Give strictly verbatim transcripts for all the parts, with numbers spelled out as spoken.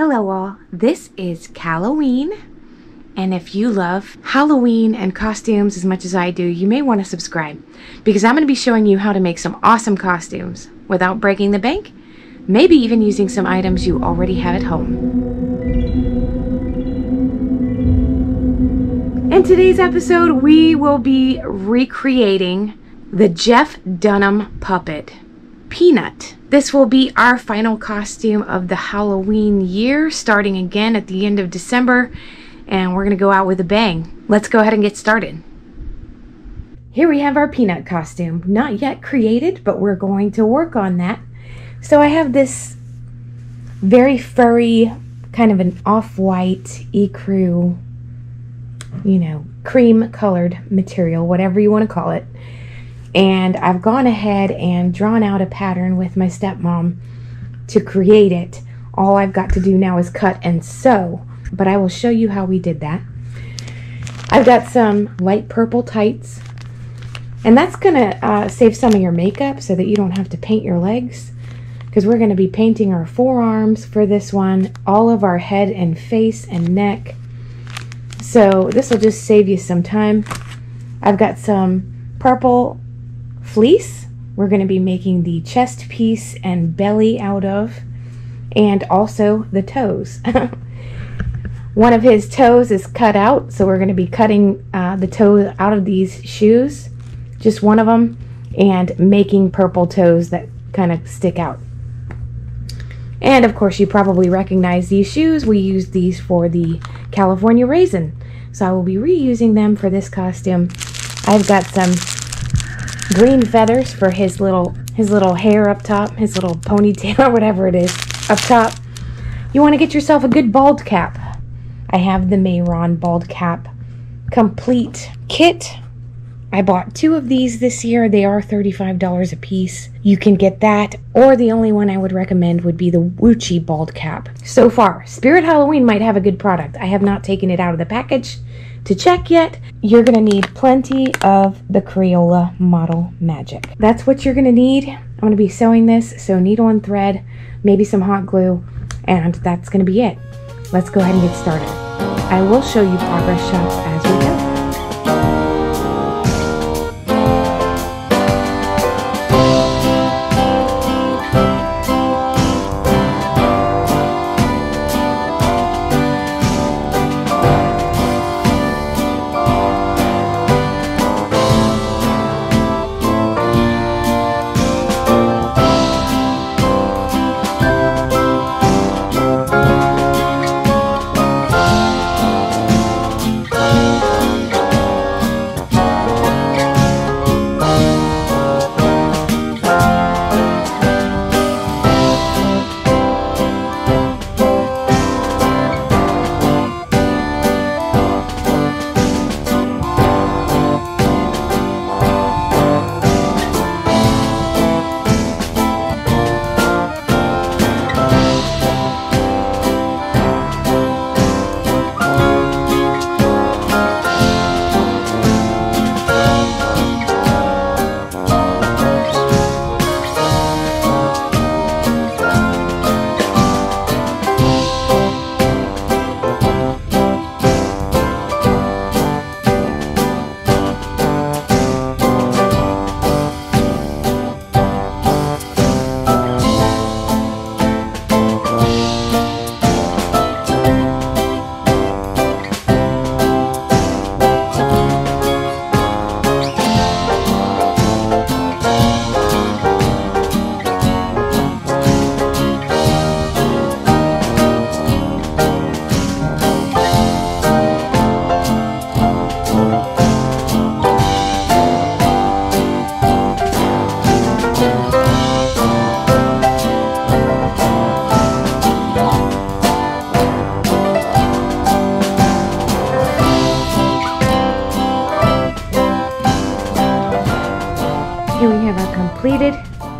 Hello all, this is Cal O'Ween, and if you love Halloween and costumes as much as I do, you may want to subscribe, because I'm going to be showing you how to make some awesome costumes without breaking the bank, maybe even using some items you already have at home. In today's episode, we will be recreating the Jeff Dunham puppet, Peanut. This will be our final costume of the Halloween year, starting again at the end of December, and we're going to go out with a bang. Let's go ahead and get started. Here we have our Peanut costume. Not yet created, but we're going to work on that. So I have this very furry, kind of an off-white, ecru, you know, cream-colored material, whatever you want to call it. And I've gone ahead and drawn out a pattern with my stepmom to create it. All I've got to do now is cut and sew, but I will show you how we did that. I've got some light purple tights, and that's gonna uh, save some of your makeup so that you don't have to paint your legs, because we're gonna be painting our forearms for this one, all of our head and face and neck. So this will just save you some time. I've got some purple fleece we're going to be making the chest piece and belly out of, and also the toes. One of his toes is cut out, so we're going to be cutting uh, the toes out of these shoes, just one of them, and making purple toes that kind of stick out. And of course you probably recognize these shoes. We used these for the California Raisin, so I will be reusing them for this costume. I've got some green feathers for his little his little hair up top, his little ponytail or whatever it is up top. You want to get yourself a good bald cap. I have the Mehron bald cap complete kit. I bought two of these this year. They are thirty-five dollars a piece. You can get that, or the only one I would recommend would be the Woochie bald cap. So far, Spirit Halloween might have a good product. I have not taken it out of the package to check yet. You're gonna need plenty of the Crayola Model Magic. That's what you're gonna need. I'm gonna be sewing this, so needle and thread, maybe some hot glue, and that's gonna be it. Let's go ahead and get started. I will show you progress shots as we go.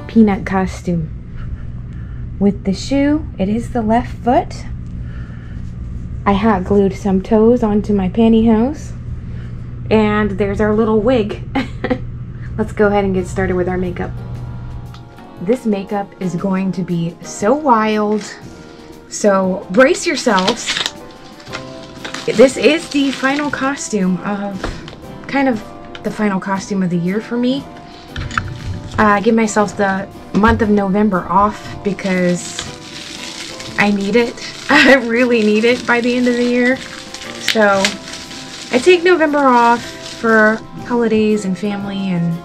Peanut costume. With the shoe, it is the left foot. I hot glued some toes onto my pantyhose, and there's our little wig. Let's go ahead and get started with our makeup. This makeup is going to be so wild So brace yourselves. This is the final costume of, kind of the final costume of the year for me. Uh, I give myself the month of November off because I need it. I really need it by the end of the year. So I take November off for holidays and family, and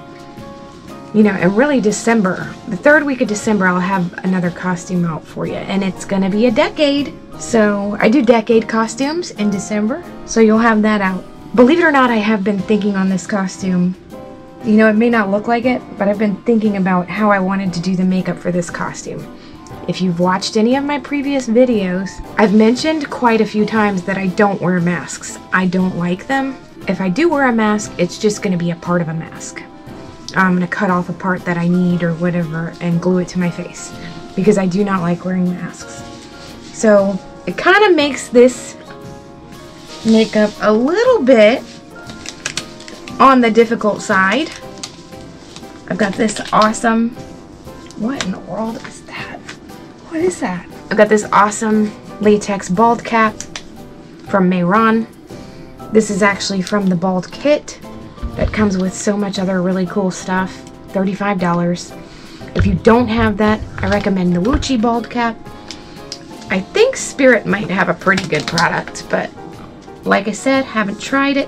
you know, and really December, the third week of December, I'll have another costume out for you, and it's gonna be a decade. So I do decade costumes in December, so you'll have that out. Believe it or not, I have been thinking on this costume. You know, it may not look like it, but I've been thinking about how I wanted to do the makeup for this costume. If you've watched any of my previous videos, I've mentioned quite a few times that I don't wear masks. I don't like them. If I do wear a mask, it's just gonna be a part of a mask. I'm going to cut off a part that I need or whatever and glue it to my face because I do not like wearing masks. So it kind of makes this makeup a little bit on the difficult side. I've got this awesome, what in the world is that? What is that? I've got this awesome latex bald cap from Mehron. This is actually from the bald kit that comes with so much other really cool stuff. thirty-five dollars. If you don't have that, I recommend the Woochie bald cap. I think Spirit might have a pretty good product, but like I said, haven't tried it.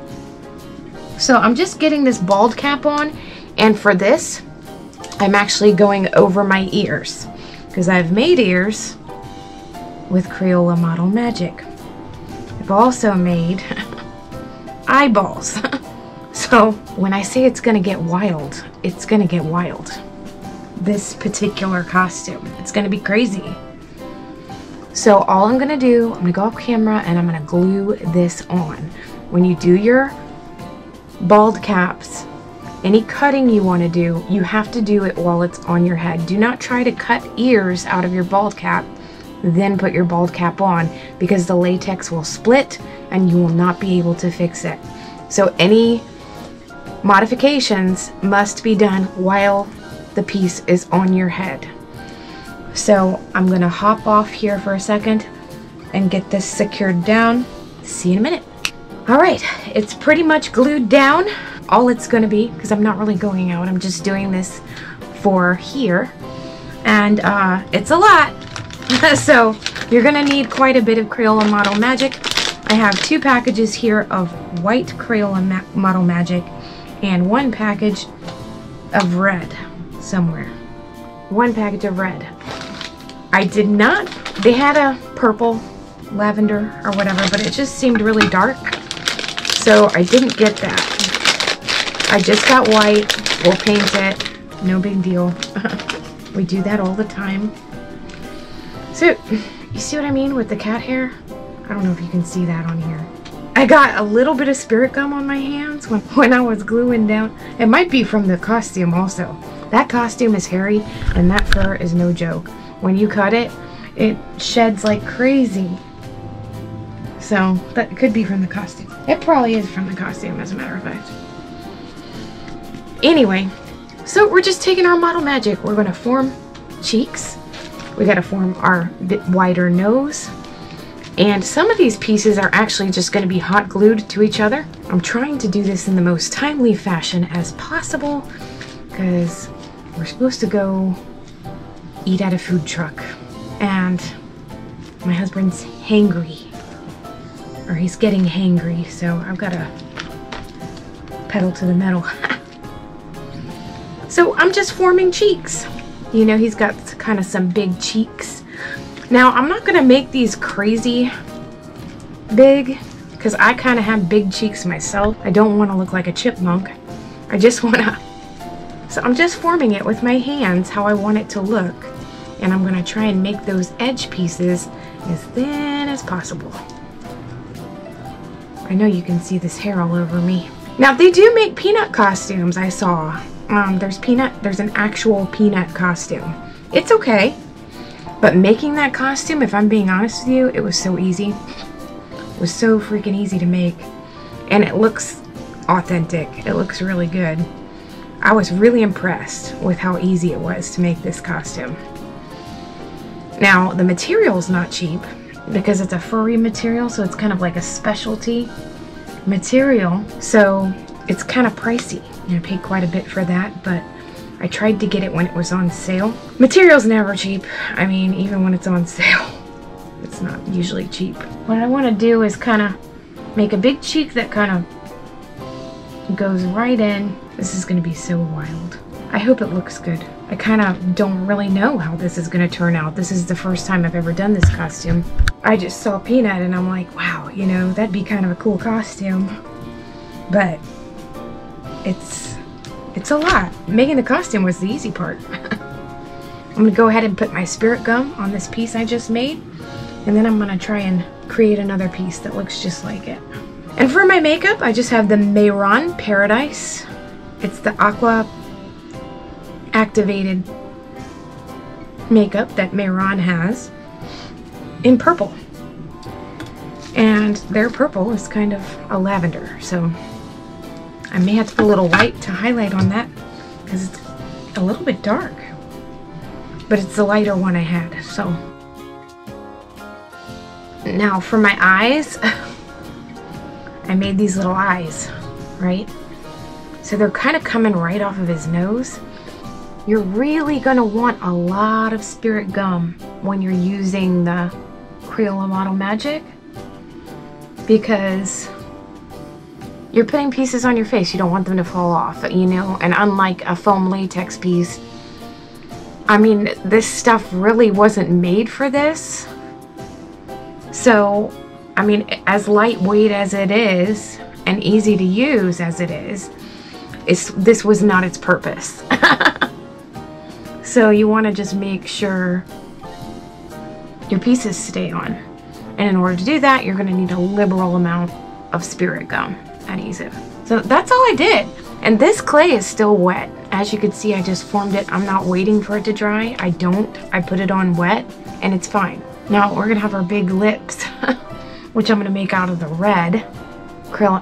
So I'm just getting this bald cap on, and for this, I'm actually going over my ears because I've made ears with Crayola Model Magic. I've also made eyeballs. So when I say it's gonna get wild, it's gonna get wild. This particular costume, it's gonna be crazy. So all I'm gonna do, I'm gonna go off camera and I'm gonna glue this on. When you do your bald caps, any cutting you wanna do, you have to do it while it's on your head. Do not try to cut ears out of your bald cap, then put your bald cap on, because the latex will split and you will not be able to fix it. So any modifications must be done while the piece is on your head. So I'm gonna hop off here for a second and get this secured down. See you in a minute. All right, it's pretty much glued down. All it's gonna be, because I'm not really going out, I'm just doing this for here. And uh, it's a lot. So you're gonna need quite a bit of Crayola Model Magic. I have two packages here of white Crayola Ma Model Magic and one package of red somewhere. One package of red. I did not, they had a purple, lavender, or whatever, but it just seemed really dark. So I didn't get that. I just got white. We'll paint it. No big deal. We do that all the time. So, you see what I mean with the cat hair? I don't know if you can see that on here. I got a little bit of Spirit Gum on my hands when, when I was gluing down. It might be from the costume also. That costume is hairy, and that fur is no joke. When you cut it, it sheds like crazy. So that could be from the costume. It probably is from the costume, as a matter of fact. Anyway, so we're just taking our Model Magic. We're gonna form cheeks. We gotta form our bit wider nose. And some of these pieces are actually just going to be hot glued to each other. I'm trying to do this in the most timely fashion as possible because we're supposed to go eat at a food truck and my husband's hangry, or he's getting hangry, so I've got to pedal to the metal. So I'm just forming cheeks. You know, he's got kind of some big cheeks. Now, I'm not going to make these crazy big because I kind of have big cheeks myself. I don't want to look like a chipmunk. I just want to... So I'm just forming it with my hands how I want it to look. And I'm going to try and make those edge pieces as thin as possible. I know you can see this hair all over me. Now, they do make Peanut costumes, I saw. Um, there's Peanut. There's an actual Peanut costume. It's okay. But making that costume, if I'm being honest with you, it was so easy. It was so freaking easy to make. And it looks authentic. It looks really good. I was really impressed with how easy it was to make this costume. Now, the material's not cheap because it's a furry material, so it's kind of like a specialty material. So it's kind of pricey. I paid quite a bit for that, but I tried to get it when it was on sale. Material's never cheap. I mean, even when it's on sale, it's not usually cheap. What I want to do is kind of make a big cheek that kind of goes right in. This is going to be so wild. I hope it looks good. I kind of don't really know how this is going to turn out. This is the first time I've ever done this costume. I just saw Peanut and I'm like, wow, you know, that'd be kind of a cool costume. But it's, it's a lot. Making the costume was the easy part. I'm going to go ahead and put my spirit gum on this piece I just made. And then I'm going to try and create another piece that looks just like it. And for my makeup, I just have the Mehron Paradise. It's the Aqua activated makeup that Mehron has in purple, and their purple is kind of a lavender, so I may have to put a little white to highlight on that because it's a little bit dark, but it's the lighter one I had. So now for my eyes, I made these little eyes, right? So they're kind of coming right off of his nose. You're really gonna want a lot of spirit gum when you're using the Crayola Model Magic, because you're putting pieces on your face. You don't want them to fall off, you know? And unlike a foam latex piece, I mean, this stuff really wasn't made for this. So, I mean, as lightweight as it is and easy to use as it is, it's, this was not its purpose. So you want to just make sure your pieces stay on. And in order to do that, you're going to need a liberal amount of spirit gum adhesive. So that's all I did. And this clay is still wet. As you can see, I just formed it. I'm not waiting for it to dry. I don't. I put it on wet and it's fine. Now we're going to have our big lips, which I'm going to make out of the red.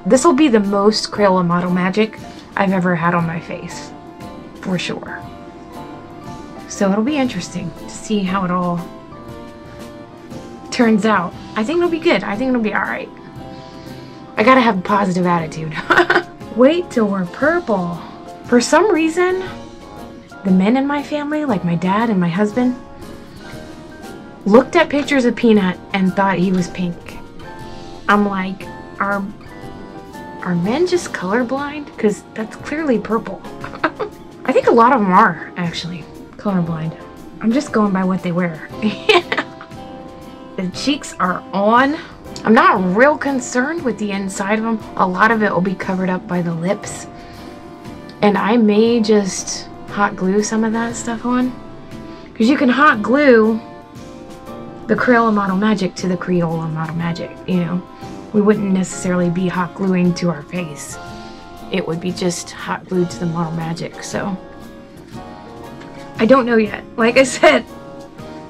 This will be the most Crayola Model Magic I've ever had on my face, for sure. So it'll be interesting to see how it all turns out. I think it'll be good. I think it'll be all right. I gotta have a positive attitude. Wait till we're purple. For some reason, the men in my family, like my dad and my husband, looked at pictures of Peanut and thought he was pink. I'm like, are, are men just colorblind? Because that's clearly purple. I think a lot of them are, actually. Colorblind. I'm just going by what they wear. The cheeks are on. I'm not real concerned with the inside of them. A lot of it will be covered up by the lips. And I may just hot glue some of that stuff on. Because you can hot glue the Crayola Model Magic to the Crayola Model Magic, you know. We wouldn't necessarily be hot gluing to our face. It would be just hot glued to the Model Magic, so. I don't know yet. Like I said,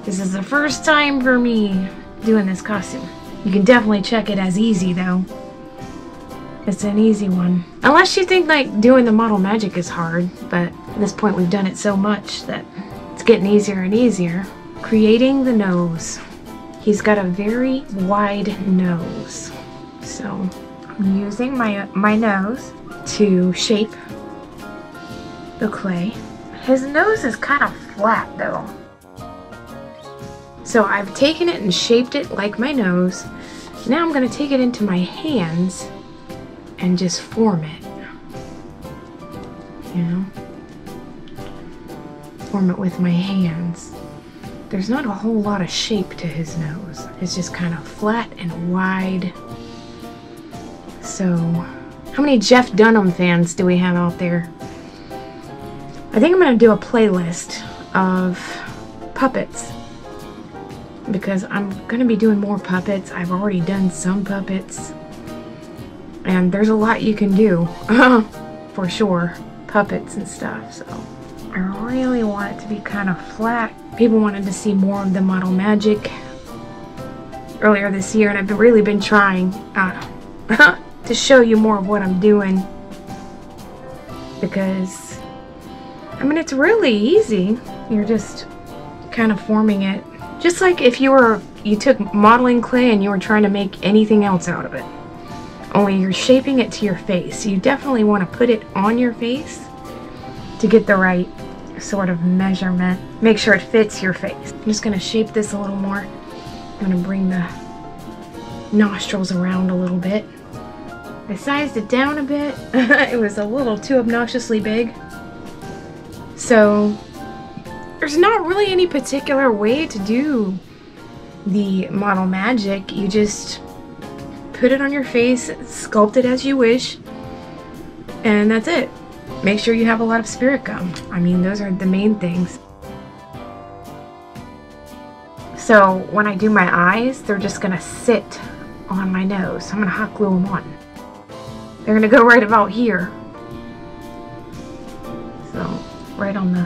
this is the first time for me doing this costume. You can definitely check it as easy, though. It's an easy one. Unless you think, like, doing the Model Magic is hard, but at this point we've done it so much that it's getting easier and easier. Creating the nose. He's got a very wide nose. So I'm using my, my nose to shape the clay. His nose is kind of flat though. So I've taken it and shaped it like my nose. Now I'm going to take it into my hands and just form it. You know? Form it with my hands. There's not a whole lot of shape to his nose. It's just kind of flat and wide. So, how many Jeff Dunham fans do we have out there? I think I'm going to do a playlist of puppets because I'm going to be doing more puppets. I've already done some puppets and there's a lot you can do for sure. Puppets and stuff. So I really want it to be kind of flat. People wanted to see more of the Model Magic earlier this year and I've really been trying uh, to show you more of what I'm doing because I mean, it's really easy. You're just kind of forming it Just like if you were you took modeling clay and you were trying to make anything else out of it. Only you're shaping it to your face. You definitely want to put it on your face to get the right sort of measurement. Make sure it fits your face. I'm just going to shape this a little more. I'm going to bring the nostrils around a little bit. I sized it down a bit. It was a little too obnoxiously big. So there's not really any particular way to do the model magic. You just put it on your face, sculpt it as you wish, and that's it. Make sure you have a lot of spirit gum. I mean, those are the main things. So when I do my eyes, they're just gonna sit on my nose. I'm gonna hot glue them on. They're gonna go right about here. So right on the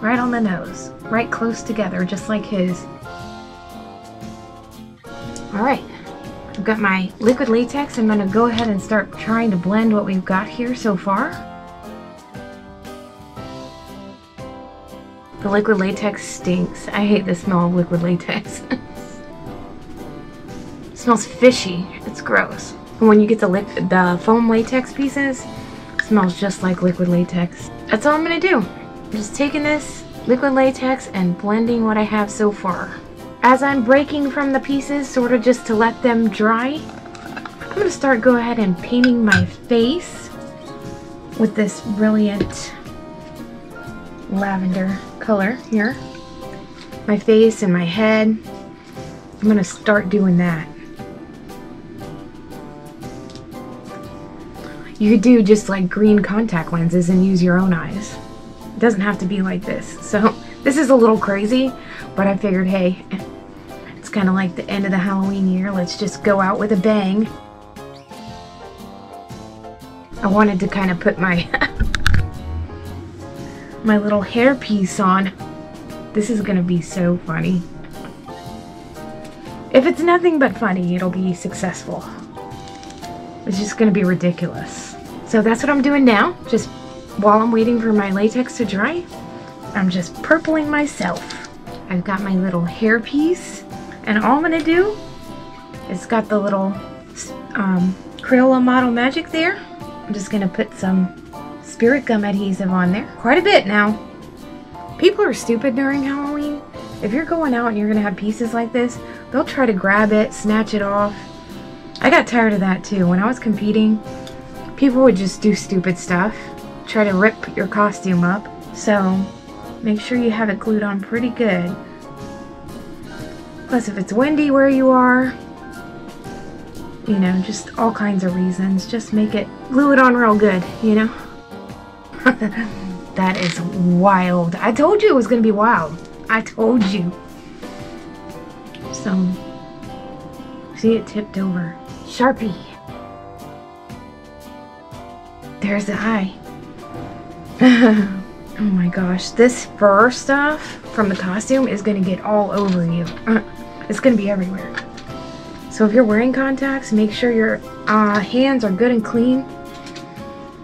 right on the nose, right close together, just like his. All right, I've got my liquid latex. I'm gonna go ahead and start trying to blend what we've got here so far. The liquid latex stinks. I hate the smell of liquid latex. It smells fishy, it's gross. And when you get the, the foam latex pieces, it smells just like liquid latex. That's all I'm gonna do. I'm just taking this liquid latex and blending what I have so far. As I'm breaking from the pieces, sort of just to let them dry, I'm going to start go ahead and painting my face with this brilliant lavender color here. My face and my head, I'm going to start doing that. You could do just like green contact lenses and use your own eyes. It doesn't have to be like this. So this is a little crazy, but I figured, hey, it's kind of like the end of the Halloween year. Let's just go out with a bang. I wanted to kind of put my my little hair piece on. This is gonna be so funny. If it's nothing but funny, it'll be successful. It's just gonna be ridiculous. So that's what I'm doing now. Just while I'm waiting for my latex to dry, I'm just purpling myself. I've got my little hair piece, and all I'm gonna do is got the little um, Crayola Model Magic there. I'm just gonna put some Spirit Gum adhesive on there. Quite a bit now. People are stupid during Halloween. If you're going out and you're gonna have pieces like this, they'll try to grab it, snatch it off. I got tired of that too. When I was competing, people would just do stupid stuff, try to rip your costume up. So make sure you have it glued on pretty good. Plus, if it's windy where you are, you know, just all kinds of reasons, just make it, glue it on real good, you know? That is wild. I told you it was gonna be wild. I told you. So, see, it tipped over. Sharpie. There's the eye. Oh my gosh, this fur stuff from the costume is going to get all over you. It's going to be everywhere. So if you're wearing contacts, make sure your uh, hands are good and clean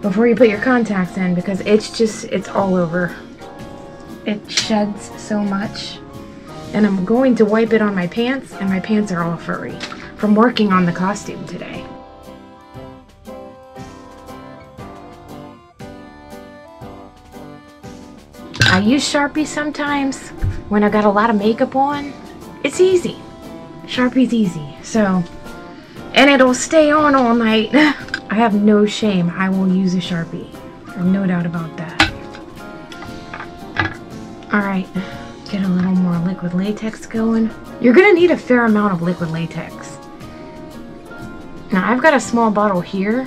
before you put your contacts in, because it's just, it's all over. It sheds so much. And I'm going to wipe it on my pants, and my pants are all furry from working on the costume today. I use Sharpie sometimes when I got a lot of makeup on. It's easy. Sharpie's easy. So, and it'll stay on all night. I have no shame. I will use a Sharpie. I have no doubt about that. Alright, get a little more liquid latex going. You're going to need a fair amount of liquid latex. Now, I've got a small bottle here,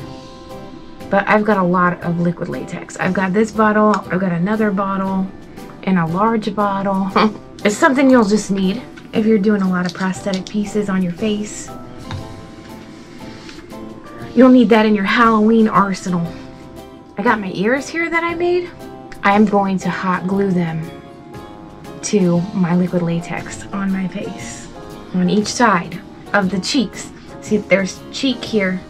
but I've got a lot of liquid latex. I've got this bottle, I've got another bottle, and a large bottle. It's something you'll just need if you're doing a lot of prosthetic pieces on your face. You'll need that in your Halloween arsenal. I got my ears here that I made. I am going to hot glue them to my liquid latex on my face, on each side of the cheeks. See, there's cheek here.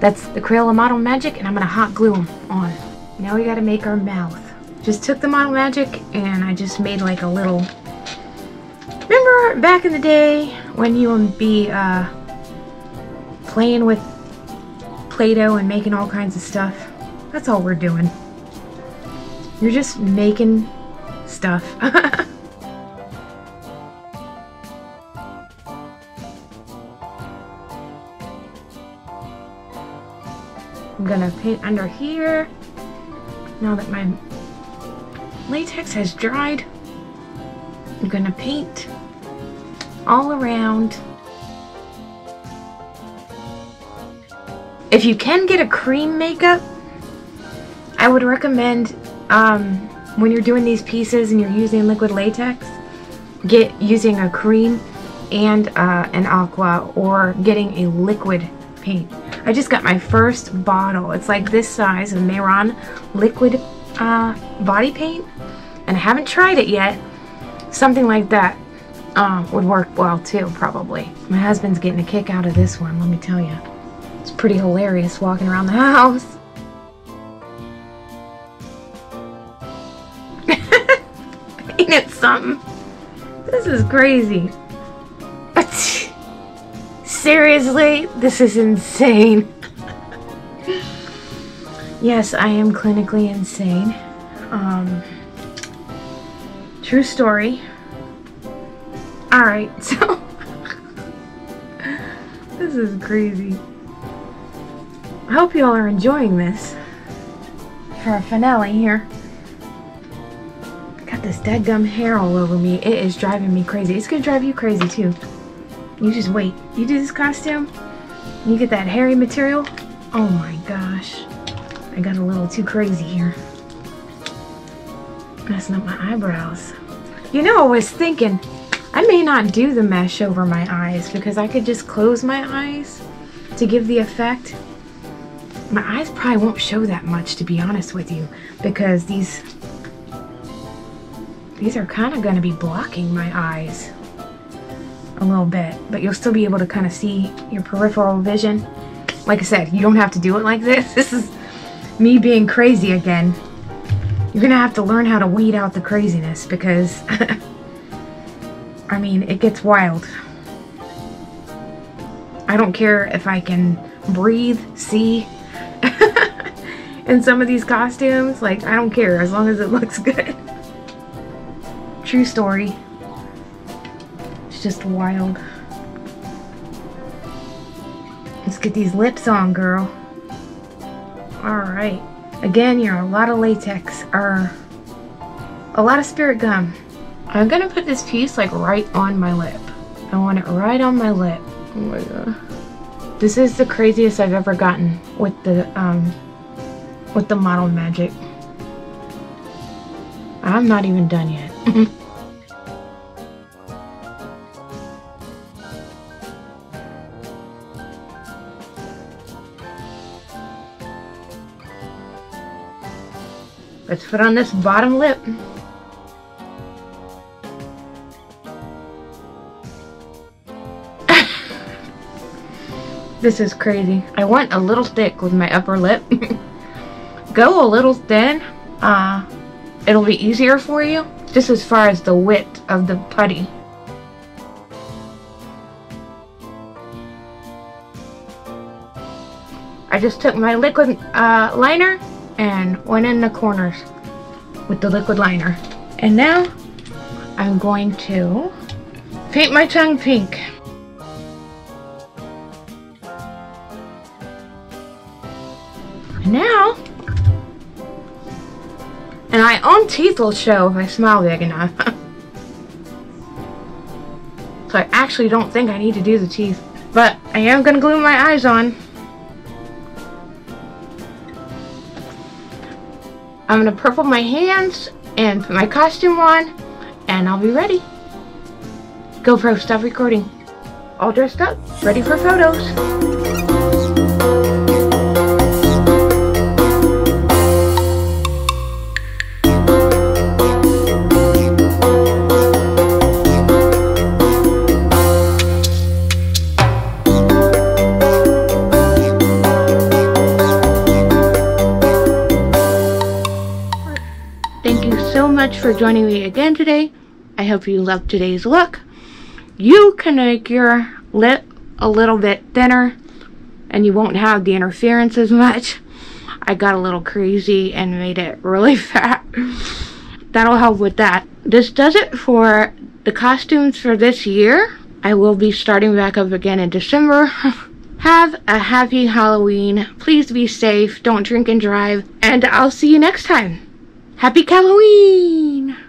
That's the Crayola Model Magic, and I'm gonna hot glue them on. Now we gotta make our mouth. Just took the Model Magic and I just made like a little remember back in the day when you would be uh, playing with Play-Doh and making all kinds of stuff? That's all we're doing. You're just making stuff. I'm gonna paint under here now that my latex has dried. I'm gonna paint all around. If you can get a cream makeup, I would recommend um, when you're doing these pieces and you're using liquid latex, get using a cream and uh, an aqua, or getting a liquid paint. I just got my first bottle. It's like this size of Mehron liquid uh, body paint, and I haven't tried it yet. Something like that uh, would work well too, probably. My husband's getting a kick out of this one, let me tell you. It's pretty hilarious walking around the house. Ain't it something? This is crazy. Seriously? This is insane. Yes, I am clinically insane. Um, true story. Alright, so... This is crazy. I hope you all are enjoying this for a finale here. Got this dadgum hair all over me. It is driving me crazy. It's gonna drive you crazy too. You just wait. You do this costume, you get that hairy material. Oh my gosh. I got a little too crazy here. Messing up my eyebrows. You know, I was thinking I may not do the mesh over my eyes, because I could just close my eyes to give the effect. My eyes probably won't show that much, to be honest with you, because these these are kind of going to be blocking my eyes a little bit, but you'll still be able to kind of see your peripheral vision. Like I said, you don't have to do it like this. This is me being crazy again. You're going to have to learn how to weed out the craziness, because I mean, it gets wild. I don't care if I can breathe, see, in some of these costumes. Like, I don't care, as long as it looks good. True story. It's just wild. Let's get these lips on, girl. Alright. Again, you're a lot of latex, or a lot of spirit gum. I'm gonna put this piece, like, right on my lip. I want it right on my lip. Oh my god. This is the craziest I've ever gotten with the, um, with the Model Magic. I'm not even done yet. Let's put on this bottom lip. This is crazy. I want a little thick with my upper lip. Go a little thin, uh, it'll be easier for you, just as far as the width of the putty. I just took my liquid uh, liner and went in the corners with the liquid liner. And now I'm going to paint my tongue pink. And now, and my own teeth will show if I smile big enough. So I actually don't think I need to do the teeth. But I am going to glue my eyes on. I'm going to purple my hands and put my costume on. And I'll be ready. GoPro, stop recording. All dressed up, ready for photos. Thank you so much for joining me again today. I hope you loved today's look. you can make your lip a little bit thinner and you won't have the interference as much. I got a little crazy and made it really fat. That'll help with that. This does it for the costumes for this year. I will be starting back up again in December. Have a happy Halloween. Please be safe. Don't drink and drive. And I'll see you next time. Happy Halloween!